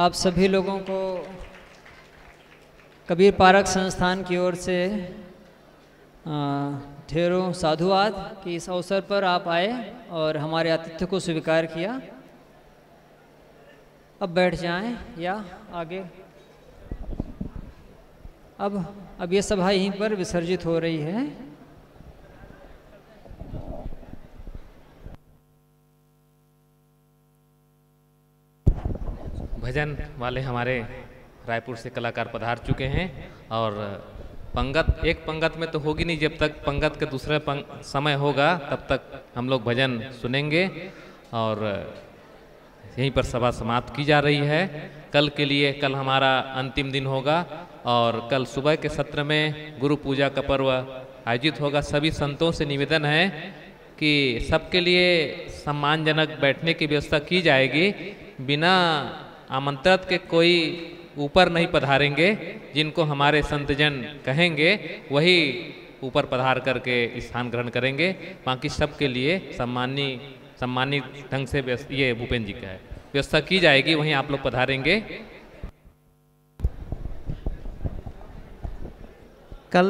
आप सभी लोगों को कबीर पारक संस्थान की ओर से ढेरों साधुवाद कि इस अवसर पर आप आए और हमारे आतिथ्य को स्वीकार किया। अब बैठ जाएं या आगे। अब ये सभा यहीं पर विसर्जित हो रही है। भजन वाले हमारे रायपुर से कलाकार पधार चुके हैं और पंगत एक पंगत में तो होगी नहीं, जब तक पंगत का दूसरा समय होगा तब तक हम लोग भजन सुनेंगे और यहीं पर सभा समाप्त की जा रही है। कल के लिए, कल हमारा अंतिम दिन होगा और कल सुबह के सत्र में गुरु पूजा का पर्व आयोजित होगा। सभी संतों से निवेदन है कि सबके लिए सम्मानजनक बैठने की व्यवस्था की जाएगी। बिना आमंत्रित के कोई ऊपर नहीं पधारेंगे, जिनको हमारे संतजन कहेंगे वही ऊपर पधार करके स्थान ग्रहण करेंगे। बाकी सबके लिए सम्मानित ढंग से ये भूपेन्द्र जी का है, व्यवस्था की जाएगी, वहीं आप लोग पधारेंगे। कल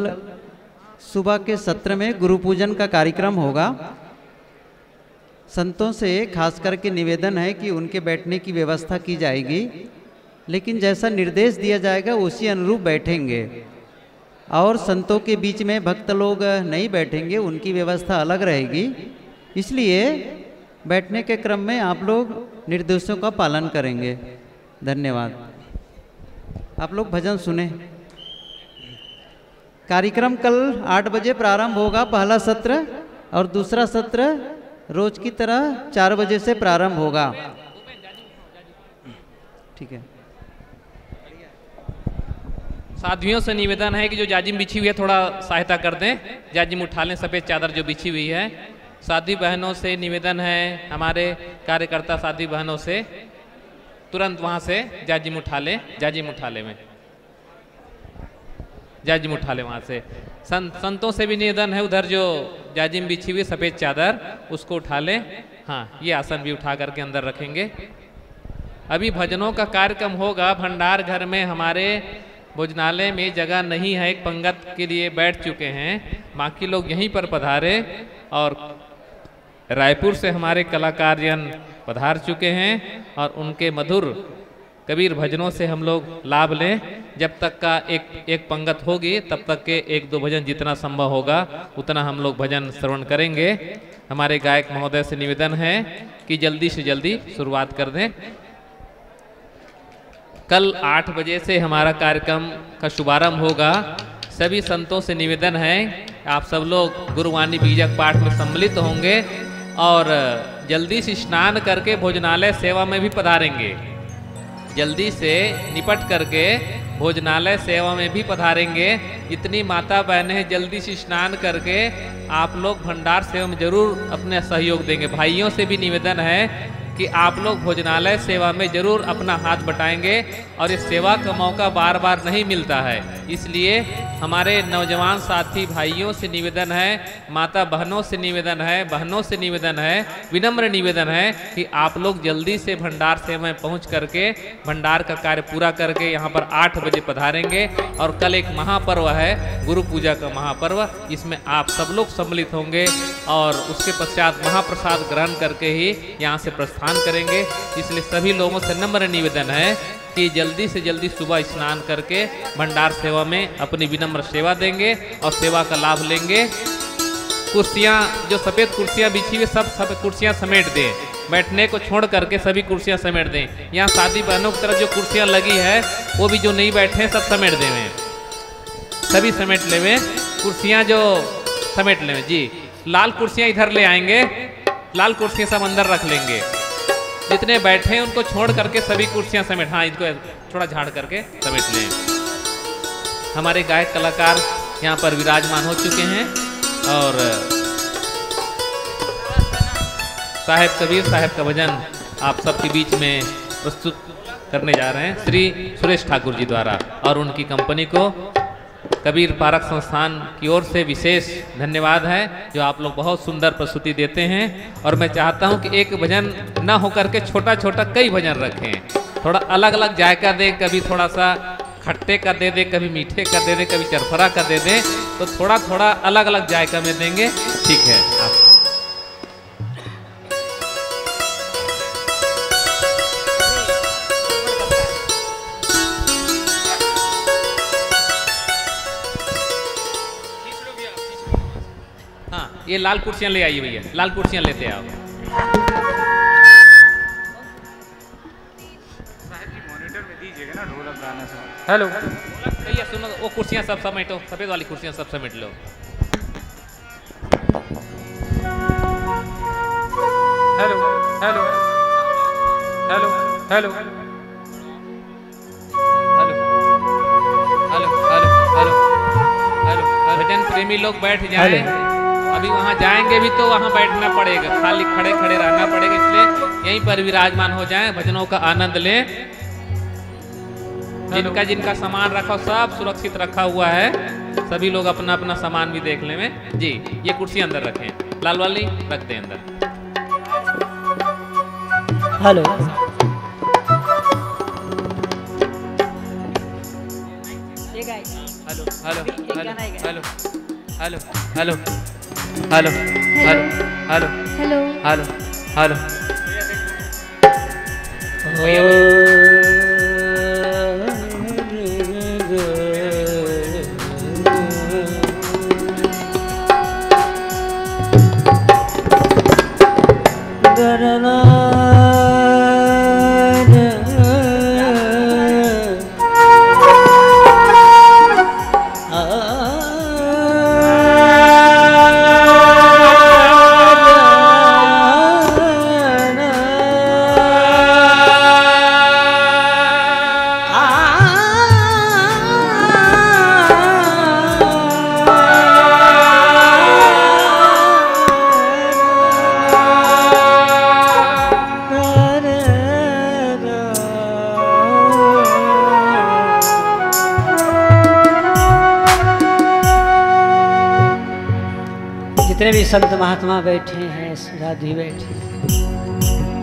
सुबह के सत्र में गुरु पूजन का कार्यक्रम होगा। संतों से खास करके निवेदन है कि उनके बैठने की व्यवस्था की जाएगी, लेकिन जैसा निर्देश दिया जाएगा उसी अनुरूप बैठेंगे और संतों के बीच में भक्त लोग नहीं बैठेंगे, उनकी व्यवस्था अलग रहेगी। इसलिए बैठने के क्रम में आप लोग निर्देशों का पालन करेंगे। धन्यवाद। आप लोग भजन सुने। कार्यक्रम कल 8 बजे प्रारंभ होगा पहला सत्र, और दूसरा सत्र रोज की तरह 4 बजे से प्रारंभ होगा। ठीक है। साधुओं से निवेदन है कि जो जाजिम बिछी हुई है थोड़ा सहायता कर दें, जाजिम उठा लें, सफेद चादर जो बिछी हुई है। साधी बहनों से निवेदन है, हमारे कार्यकर्ता साधी बहनों से तुरंत वहां से जाजिम उठा लें, जाजिम उठा लें वहां से। संतों से भी निवेदन है, उधर जो जाजिम बिछी हुई सफेद चादर उसको उठा लें। हाँ, ये आसन भी उठा करके अंदर रखेंगे। अभी भजनों का कार्यक्रम होगा। भंडार घर में हमारे भोजनालय में जगह नहीं है, एक पंगत के लिए बैठ चुके हैं। बाकी लोग यहीं पर पधारे और रायपुर से हमारे कलाकारजन पधार चुके हैं और उनके मधुर कबीर भजनों से हम लोग लाभ लें। जब तक का एक पंगत होगी तब तक के 1-2 भजन जितना संभव होगा उतना हम लोग भजन श्रवण करेंगे। हमारे गायक महोदय से निवेदन है कि जल्दी से जल्दी शुरुआत कर दें। कल 8 बजे से हमारा कार्यक्रम का शुभारंभ होगा। सभी संतों से निवेदन है आप सब लोग गुरुवाणी बीजक पाठ में सम्मिलित होंगे और जल्दी से स्नान करके भोजनालय सेवा में भी पधारेंगे। जल्दी से निपट करके भोजनालय सेवा में भी पधारेंगे। जितनी माता बहनें जल्दी से स्नान करके आप लोग भंडार सेवा में जरूर अपने सहयोग देंगे। भाइयों से भी निवेदन है कि आप लोग भोजनालय सेवा में जरूर अपना हाथ बटाएंगे और इस सेवा का मौका बार बार नहीं मिलता है। इसलिए हमारे नौजवान साथी भाइयों से निवेदन है, माता बहनों से निवेदन है, बहनों से निवेदन है, विनम्र निवेदन है कि आप लोग जल्दी से भंडार सेवा में पहुँच करके भंडार का कार्य पूरा करके यहाँ पर 8 बजे पधारेंगे। और कल एक महापर्व है, गुरु पूजा का महापर्व, इसमें आप सब लोग सम्मिलित होंगे और उसके पश्चात महाप्रसाद ग्रहण करके ही यहाँ से प्रस्थान करेंगे। इसलिए सभी लोगों से नम्र निवेदन है कि जल्दी से जल्दी सुबह स्नान करके भंडार सेवा में अपनी विनम्र सेवा देंगे और सेवा का लाभ लेंगे। कुर्सियाँ जो सफ़ेद कुर्सियाँ बिछी हुई सब कुर्सियाँ समेट दें, बैठने को छोड़ करके सभी कुर्सियाँ समेट दें। यहाँ शादी बहनों की तरफ जो कुर्सियाँ लगी है वो भी जो नहीं बैठे हैं सब समेट देवें, सभी समेट लेवें, कुर्सियाँ जो समेट लेवें जी। लाल कुर्सियाँ इधर ले आएंगे, लाल कुर्सियाँ सब अंदर रख लेंगे, जितने बैठे हैं उनको छोड़ करके सभी कुर्सियाँ समेट। हाँ, इनको थोड़ा झाड़ करके समेट लें। हमारे गायक कलाकार यहाँ पर विराजमान हो चुके हैं और साहेब कबीर साहेब का भजन आप सबके बीच में प्रस्तुत करने जा रहे हैं श्री सुरेश ठाकुर जी द्वारा, और उनकी कंपनी को कबीर पारक संस्थान की ओर से विशेष धन्यवाद है जो आप लोग बहुत सुंदर प्रस्तुति देते हैं। और मैं चाहता हूं कि एक भजन ना होकर के छोटा छोटा कई भजन रखें, थोड़ा अलग अलग जायका दे, कभी थोड़ा सा खट्टे का दे दे, कभी मीठे का दे दे, कभी चरफरा का दे दे, तो थोड़ा थोड़ा अलग अलग जायका में देंगे, ठीक है। आप ये लाल कुर्सियां ले आइए भैया, लाल कुर्सियां लेते आओ। साहब जी मॉनिटर में दीजिएगा ना ढोलक गाना सब। हेलो भैया सुनो, वो कुर्सियां सब समेटो, सफेद वाली कुर्सियां सब समेट लो। Hello hello hello hello hello hello hello hello भजन प्रेमी लोग बैठ जाए, अभी वहाँ जाएंगे भी तो वहाँ बैठना पड़ेगा, खाली खड़े खड़े रहना पड़ेगा, इसलिए यहीं पर विराजमान हो जाएं, भजनों का आनंद लें। जिनका जिनका सामान रखा सब सुरक्षित रखा हुआ है, सभी लोग अपना अपना सामान भी देख लें। जी ये कुर्सी अंदर रखें, लाल वाली रख दें अंदर। Hello hello hello hello hello hello hello hello hello hello hello hello संत महात्मा बैठे हैं, साधु बैठे हैं,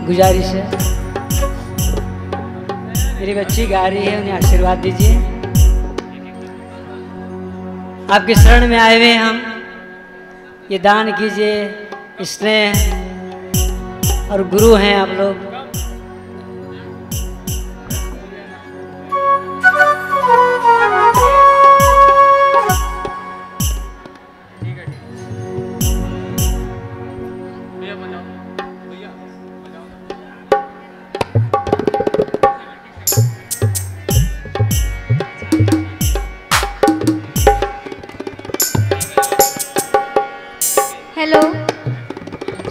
गुजारिश है मेरी बच्ची गा रही है, उन्हें आशीर्वाद दीजिए। आपके शरण में आए हुए हम, ये दान कीजिए, स्नेह और गुरु हैं आप लोग।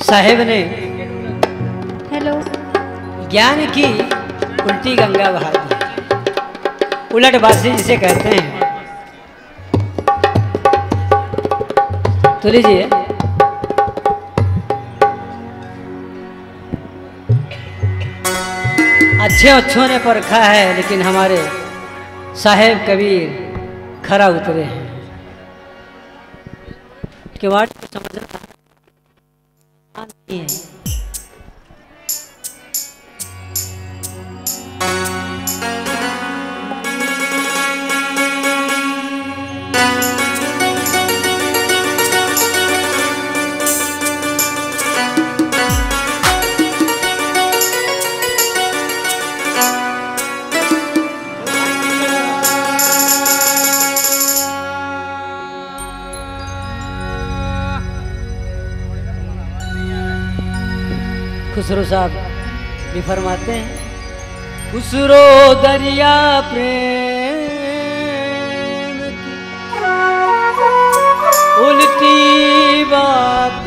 साहेब ने हेलो ज्ञान की उल्टी गंगा बहा दी, उलटबाजी जिसे कहते हैं। तो लीजिए अच्छे अच्छों ने परखा है, लेकिन हमारे साहेब कबीर खरा उतरे हैं। के बाद समझना खुसरो साहब भी फरमाते हैं, खुसरो दरिया प्रेम की उल्टी बात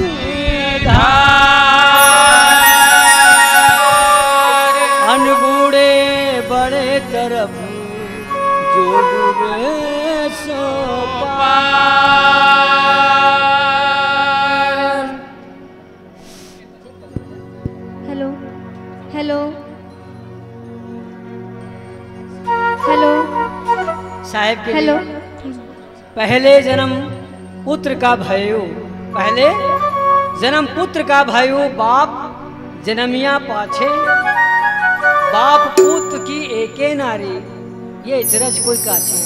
अनबूढ़े बड़े तरफ जो डूबे सो पार। हेलो हेलो साहेब के हेलो। पहले जन्म पुत्र का भयो, पहले जन्म पुत्र का भयो, बाप जन्मिया पाछे, बाप पुत्र भक्त की एके नारी ये इचरज कोई काछे।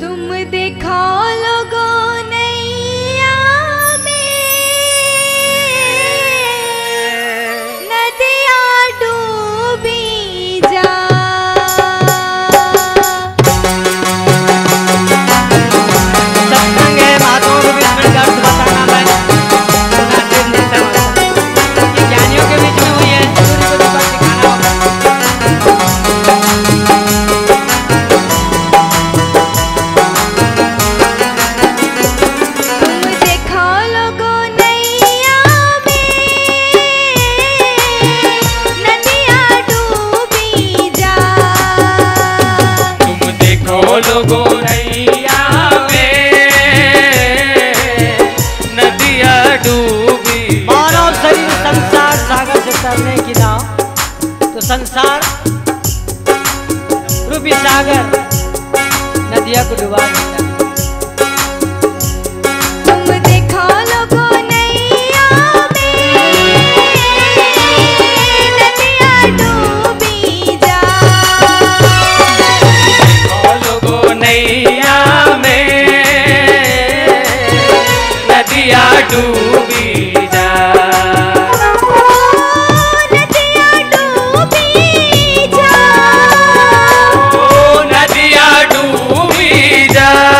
तुम देखा लोगों नैया में नदिया डूबी जा। संसार रूपी सागर नदिया को डुबा देता है। तुम देखो लोगों नैया में नदिया डूबी जा। देखो लोगों नैया में नदिया डूबी जा। Yeah.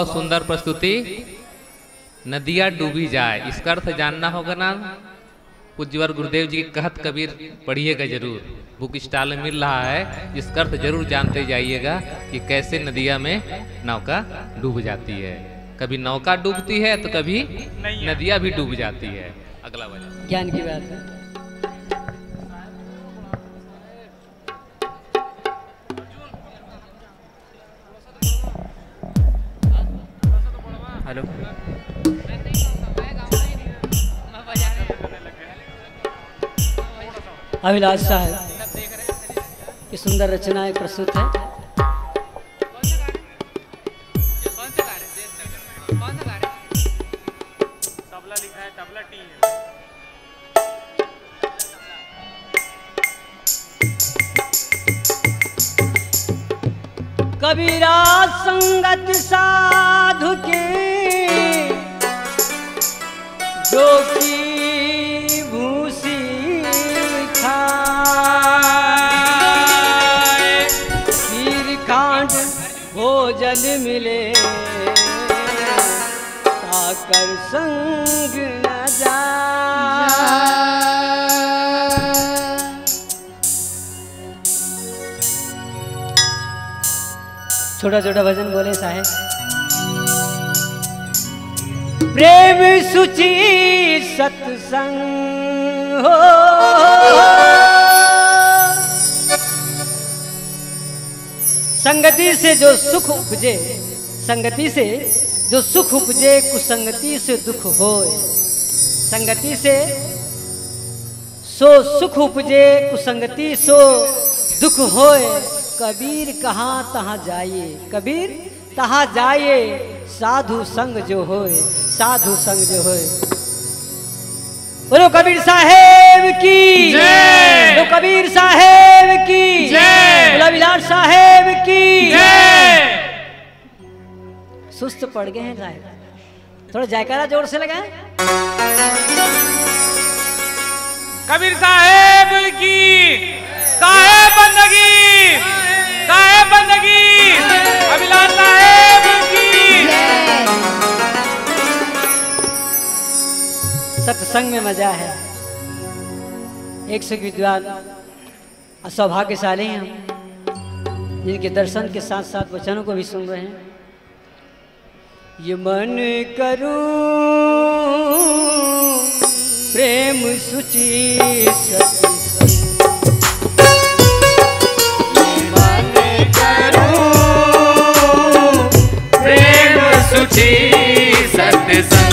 बहुत सुंदर प्रस्तुति। नदिया डूबी जाए, इसका अर्थ जानना होगा ना। पूज्यवर गुरुदेव जी की कहत कबीर पढ़िएगा जरूर, बुक स्टॉल में मिल रहा है, इसका अर्थ जरूर जानते जाइएगा कि कैसे नदिया में नौका डूब जाती है। कभी नौका डूबती है तो कभी नदिया भी डूब जाती है। अगला बात ज्ञान की बात है। हेलो, अभिलाष साहब की सुंदर रचनाएं प्रस्तुत है। तबला लिखा है, तबला टी है। कबीरा संगत साधु के जो की भूसी खाए, खीर खांड भोजन मिले, ताकर संग न जाए। छोटा छोटा भजन बोले साहेब। प्रेम सुचि सत्संग हो, संगति से जो सुख उपजे, संगति से जो सुख उपजे, कुसंगति से दुख होए। संगति से सो सुख उपजे, कुसंगति सो दुख होए। कबीर कहाँ तहाँ जाइए, कबीर तहाँ जाइए, साधु संग जो होए, साधु संग जो होए। बोलो कबीर साहेब की जय, बोलो कबीर साहेब की जय, बोलो अभिलाष साहेब की जय। सुस्त पड़ गए हैं साहेब, थोड़ा जायकारा जोर से लगाएं। कबीर साहेब की साहेब बंदगी, साहेब बंदगी, अभिलाष साहेब की। सत्संग में मजा है। एक से विद्वान सौभाग्यशाली हैं हम, जिनके दर्शन के साथ साथ वचनों को भी सुन रहे हैं। ये मन करूं प्रेम सुचि सत्संग, मन करूं प्रेम सुचि सत्संग,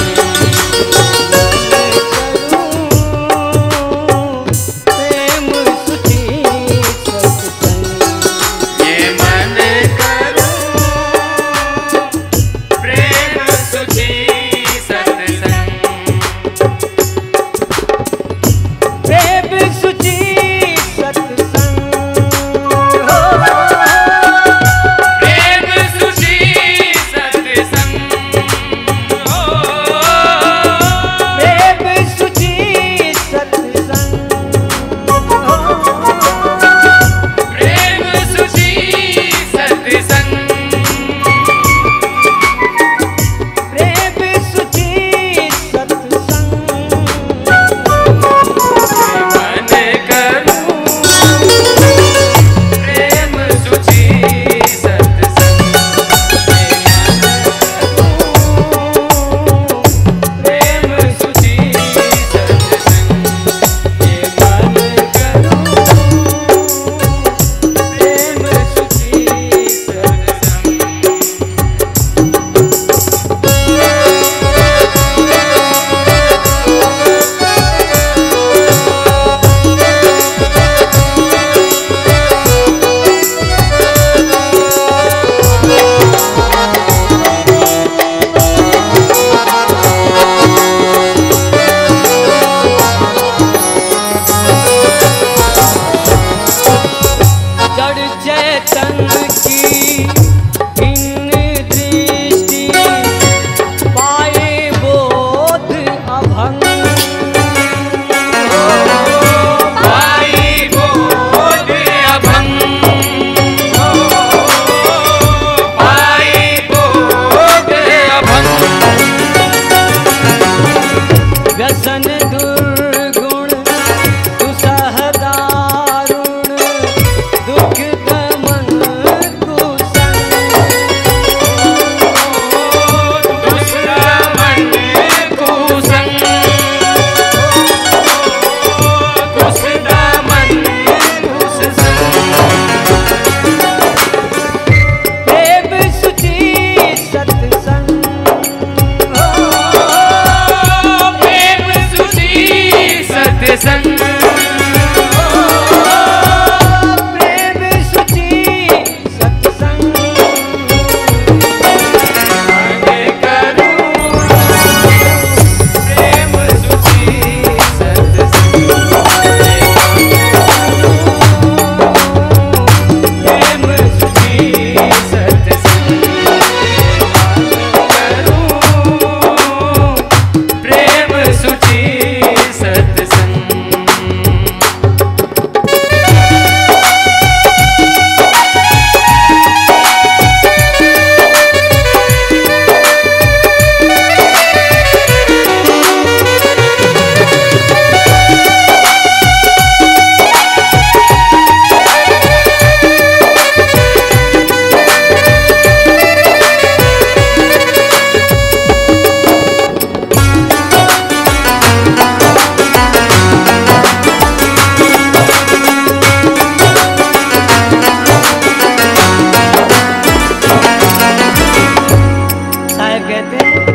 कहते हैं।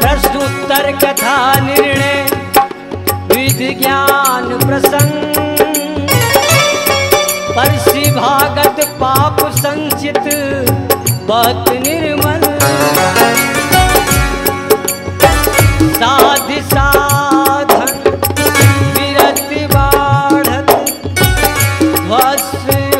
प्रश्नोत्तर कथा निर्णय विधि ज्ञान प्रसंग परसि भागत पाप संचित भक्त निर्मल साधि साधन विरति बाढ़त भस्म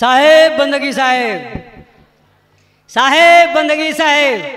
साहेब बंदगी साहेब, साहेब बंदगी साहेब।